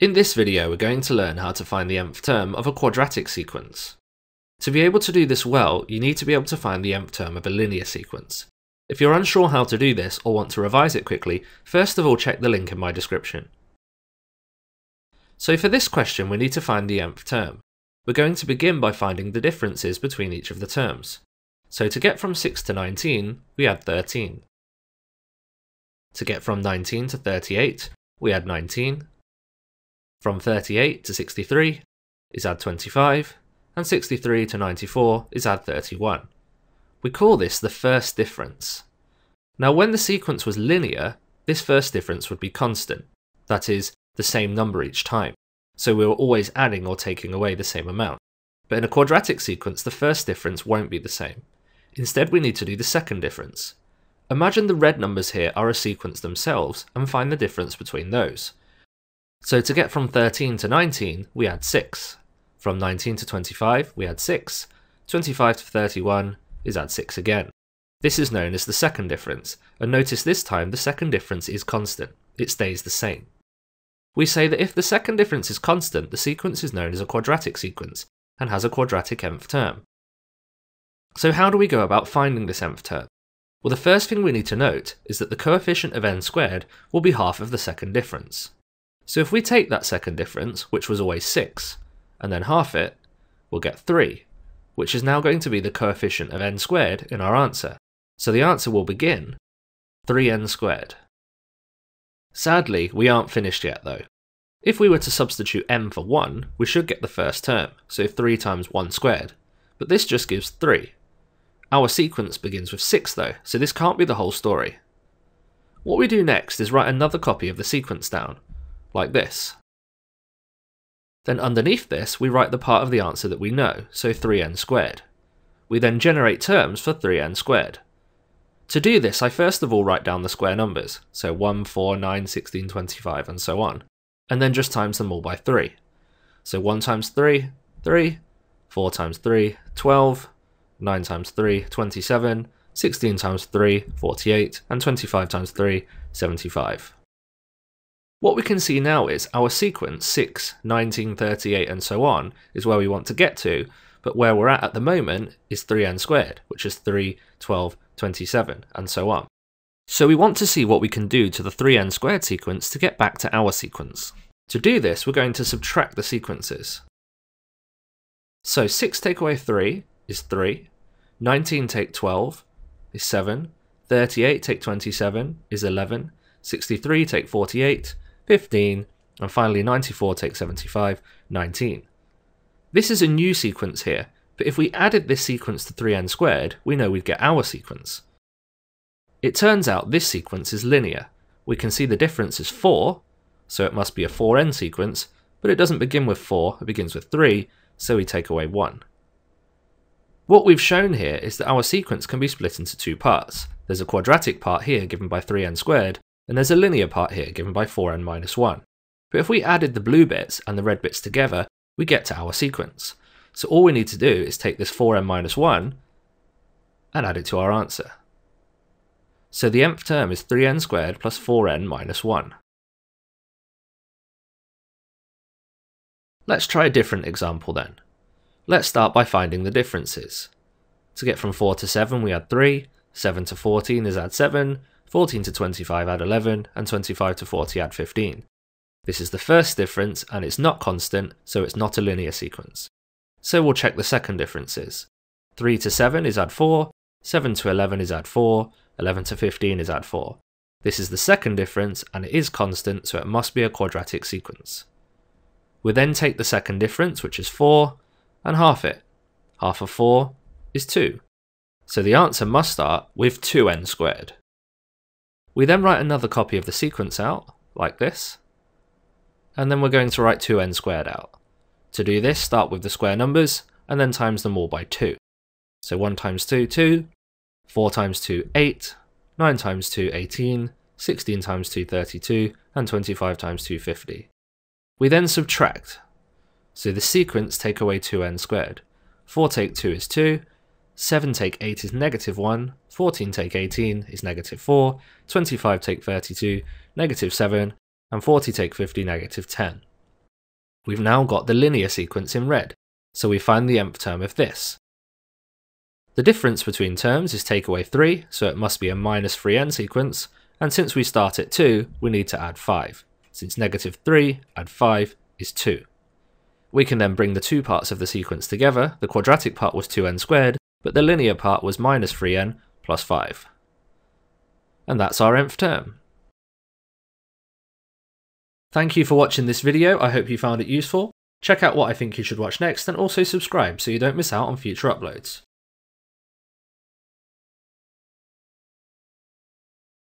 In this video, we're going to learn how to find the nth term of a quadratic sequence. To be able to do this well, you need to be able to find the nth term of a linear sequence. If you're unsure how to do this or want to revise it quickly, first of all check the link in my description. So for this question, we need to find the nth term. We're going to begin by finding the differences between each of the terms. So to get from 6 to 19, we add 13. To get from 19 to 38, we add 19. From 38 to 63 is add 25, and 63 to 94 is add 31. We call this the first difference. Now when the sequence was linear, this first difference would be constant, that is, the same number each time, so we were always adding or taking away the same amount. But in a quadratic sequence, the first difference won't be the same. Instead, we need to do the second difference. Imagine the red numbers here are a sequence themselves, and find the difference between those. So to get from 13 to 19, we add 6. From 19 to 25, we add 6. 25 to 31 is add 6 again. This is known as the second difference, and notice this time the second difference is constant. It stays the same. We say that if the second difference is constant, the sequence is known as a quadratic sequence, and has a quadratic nth term. So how do we go about finding this nth term? Well, the first thing we need to note is that the coefficient of n squared will be half of the second difference. So if we take that second difference, which was always 6, and then half it, we'll get 3, which is now going to be the coefficient of n squared in our answer. So the answer will begin 3n squared. Sadly, we aren't finished yet though. If we were to substitute m for 1, we should get the first term, so 3 times 1 squared, but this just gives 3. Our sequence begins with 6 though, so this can't be the whole story. What we do next is write another copy of the sequence down, like this. Then underneath this, we write the part of the answer that we know, so 3n squared. We then generate terms for 3n squared. To do this, I first of all write down the square numbers, so 1, 4, 9, 16, 25, and so on, and then just times them all by 3. So 1 times 3, 3, 4 times 3, 12, 9 times 3, 27, 16 times 3, 48, and 25 times 3, 75. What we can see now is our sequence 6, 19, 38 and so on is where we want to get to, but where we're at the moment is 3n squared, which is 3, 12, 27 and so on. So we want to see what we can do to the 3n squared sequence to get back to our sequence. To do this, we're going to subtract the sequences. So 6 take away 3 is 3, 19 take 12 is 7, 38 take 27 is 11, 63 take 48 15, and finally 94 take 75, 19. This is a new sequence here, but if we added this sequence to 3n squared, we know we'd get our sequence. It turns out this sequence is linear. We can see the difference is 4, so it must be a 4n sequence, but it doesn't begin with 4, it begins with 3, so we take away 1. What we've shown here is that our sequence can be split into two parts. There's a quadratic part here given by 3n squared, and there's a linear part here given by 4n minus 1. But if we added the blue bits and the red bits together, we get to our sequence. So all we need to do is take this 4n minus 1 and add it to our answer. So the nth term is 3n squared plus 4n minus 1. Let's try a different example then. Let's start by finding the differences. To get from 4 to 7 we add 3, 7 to 14 is add 7, 14 to 25 add 11, and 25 to 40 add 15. This is the first difference, and it's not constant, so it's not a linear sequence. So we'll check the second differences. 3 to 7 is add 4, 7 to 11 is add 4, 11 to 15 is add 4. This is the second difference, and it is constant, so it must be a quadratic sequence. We then take the second difference, which is 4, and half it. Half of 4 is 2. So the answer must start with 2n squared. We then write another copy of the sequence out, like this, and then we're going to write 2n squared out. To do this, start with the square numbers, and then times them all by 2. So 1 times 2, 2, 4 times 2, 8, 9 times 2, 18, 16 times 2, 32, and 25 times 2, 50. We then subtract. So the sequence take away 2n squared. 4 take 2 is 2, 7 take 8 is negative 1, 14 take 18 is negative 4, 25 take 32, negative 7, and 40 take 50, negative 10. We've now got the linear sequence in red, so we find the nth term of this. The difference between terms is take away 3, so it must be a -3n sequence, and since we start at 2, we need to add 5. Since -3 add 5 is 2. We can then bring the two parts of the sequence together. The quadratic part was 2n squared, but the linear part was -3n plus 5. And that's our nth term. Thank you for watching this video, I hope you found it useful. Check out what I think you should watch next and also subscribe so you don't miss out on future uploads.